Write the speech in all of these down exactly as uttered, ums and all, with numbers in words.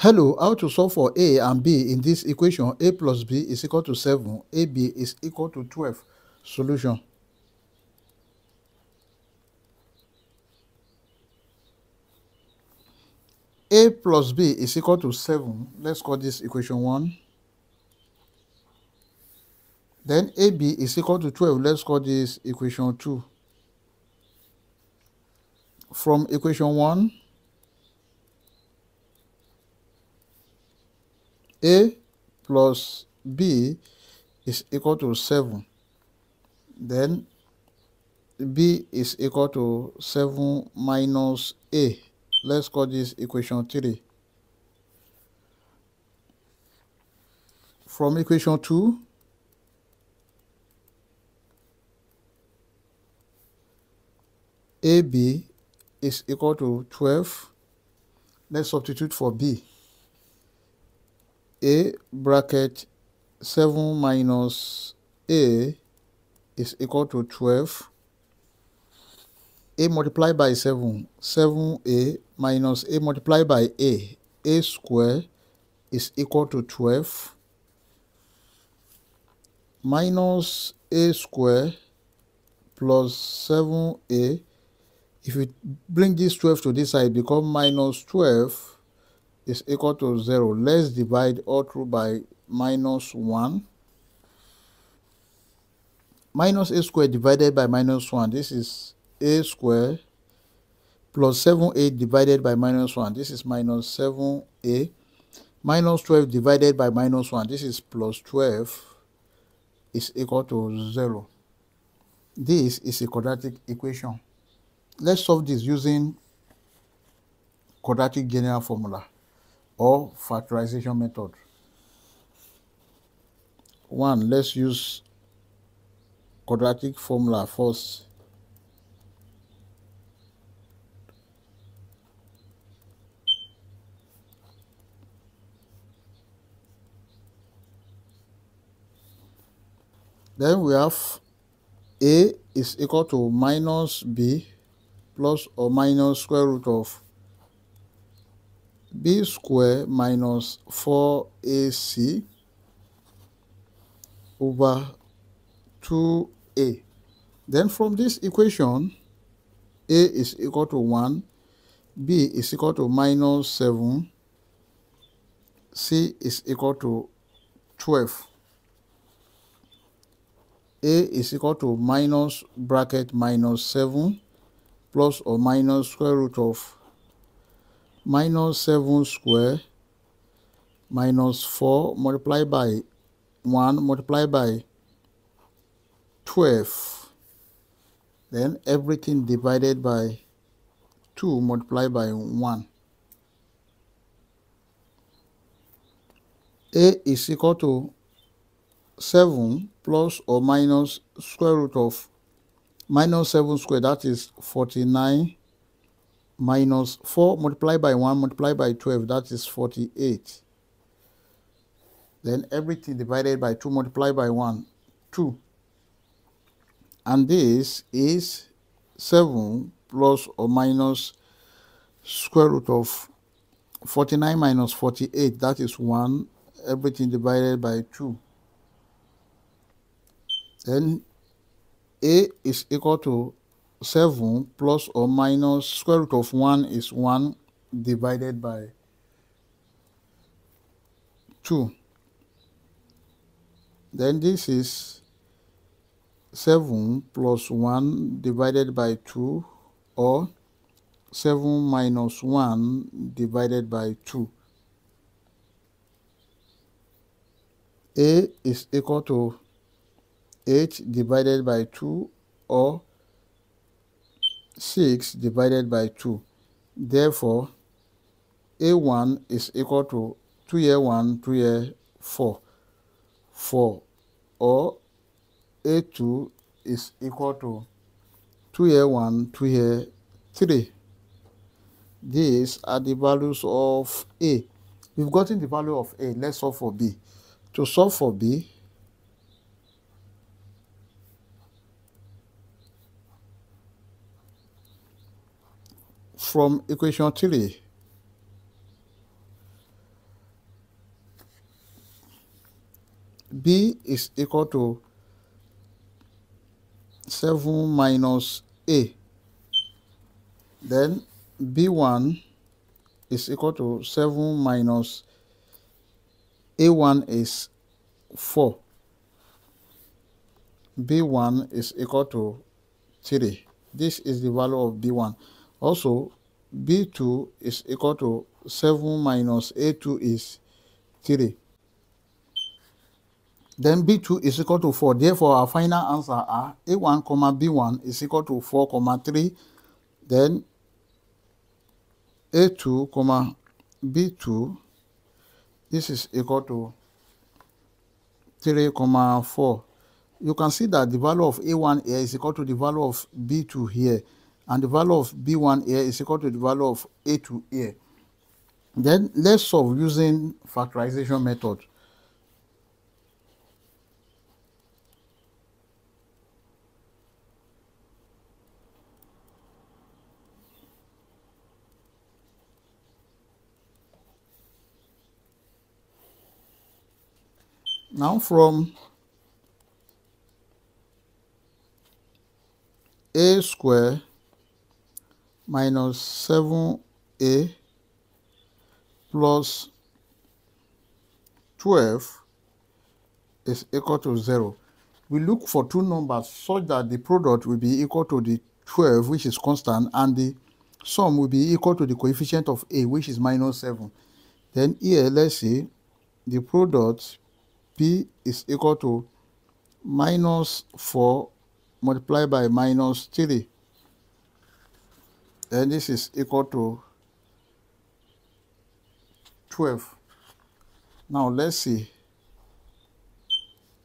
Hello, how to solve for A and B in this equation? A plus B is equal to seven. A B is equal to twelve. Solution. A plus B is equal to seven. Let's call this equation one. Then A B is equal to twelve. Let's call this equation two. From equation one, A plus B is equal to seven. Then B is equal to seven minus A. Let's call this equation three. From equation two, A B is equal to twelve. Let's substitute for B. A bracket seven minus A is equal to twelve. A multiplied by seven. seven A minus A multiplied by A. A square is equal to twelve. Minus A square plus seven A. If you bring this twelve to this side, become minus twelve. Is equal to zero. Let's divide all through by minus one. Minus A squared divided by minus one. This is A squared plus seven A divided by minus one. This is minus seven A. Minus twelve divided by minus one. This is plus twelve. Is equal to zero. This is a quadratic equation. Let's solve this using quadratic general formula or factorization method. One, let's use quadratic formula first. Then we have A is equal to minus B plus or minus square root of B square minus four A C over two A. Then from this equation, A is equal to one, B is equal to minus seven, C is equal to twelve. A is equal to minus bracket minus seven plus or minus square root of minus seven square minus four multiplied by one multiplied by twelve. Then everything divided by two multiplied by one. A is equal to seven plus or minus square root of minus seven square, that is forty-nine. Minus four multiplied by one multiplied by twelve, that is forty-eight. Then everything divided by two multiplied by one, two. And this is seven plus or minus square root of forty-nine minus forty-eight, that is one. Everything divided by two. Then A is equal to seven plus or minus square root of one is one divided by two. Then this is seven plus one divided by two or seven minus one divided by two. A is equal to eight divided by two or six divided by two. Therefore, A one is equal to two A one, two A four, four, or A two is equal to two A one, two A three. These are the values of A. We've gotten the value of A. Let's solve for B. To solve for B, from equation three, B is equal to seven minus A. Then B one is equal to seven minus A one is four. B one is equal to three. This is the value of B one. Also, B two is equal to seven minus A two is three. Then B two is equal to four. Therefore, our final answer are A one, B one is equal to four, three. Then A two, B two, this is equal to three, four. You can see that the value of A one here is equal to the value of B two here, and the value of B one here is equal to the value of A two here. Then let's solve using factorization method. Now from A square minus seven A plus twelve is equal to zero. We look for two numbers such that the product will be equal to the twelve, which is constant, and the sum will be equal to the coefficient of A, which is minus seven. Then here, let's see, the product P is equal to minus four multiplied by minus three. Then this is equal to twelve. Now let's see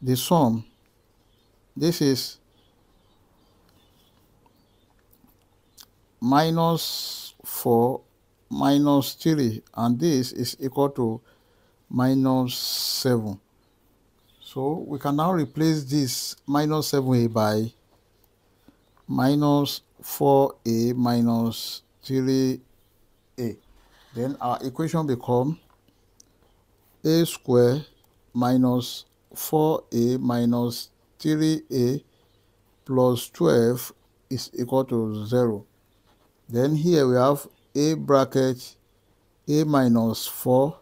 the sum. This is minus four minus three, and this is equal to minus seven. So we can now replace this minus seven A by minus four A minus three A. Then our equation becomes A square minus four A minus three A plus twelve is equal to zero. Then here we have A bracket A minus four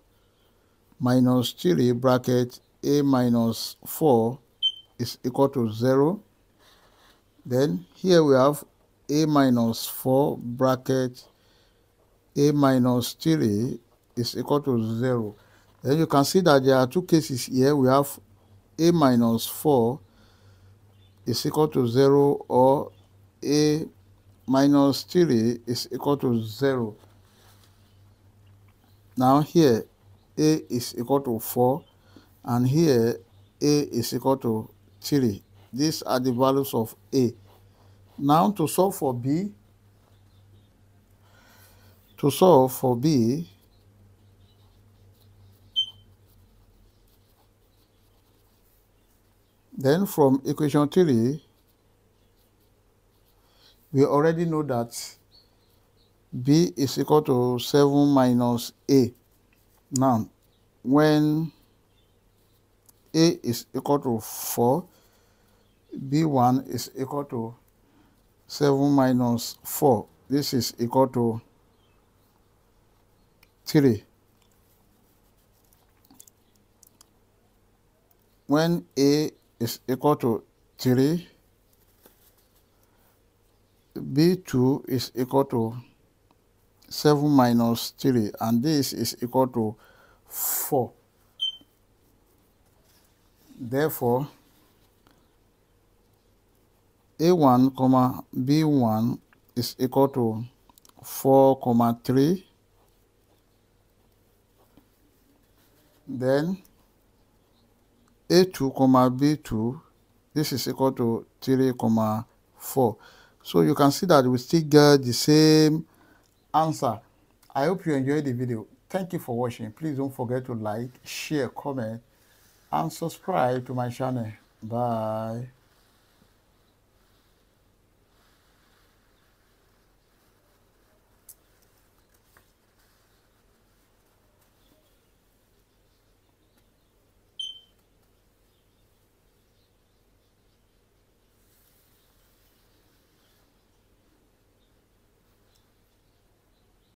minus three bracket A minus four is equal to zero. Then here we have A minus four bracket A minus three is equal to zero. Then you can see that there are two cases here. We have A minus four is equal to zero, or A minus three is equal to zero. Now here A is equal to four, and here A is equal to three. These are the values of A. Now to solve for B, To solve for B, then from equation three, we already know that B is equal to seven minus A. Now, when A is equal to four, B one is equal to seven minus four. This is equal to three. When A is equal to three, B two is equal to seven minus three, and this is equal to four. Therefore, A one, B one is equal to four, three. Then A two, B two, this is equal to three, four. So you can see that we still get the same answer. I hope you enjoyed the video. Thank you for watching. Please don't forget to like, share, comment, and subscribe to my channel. Bye.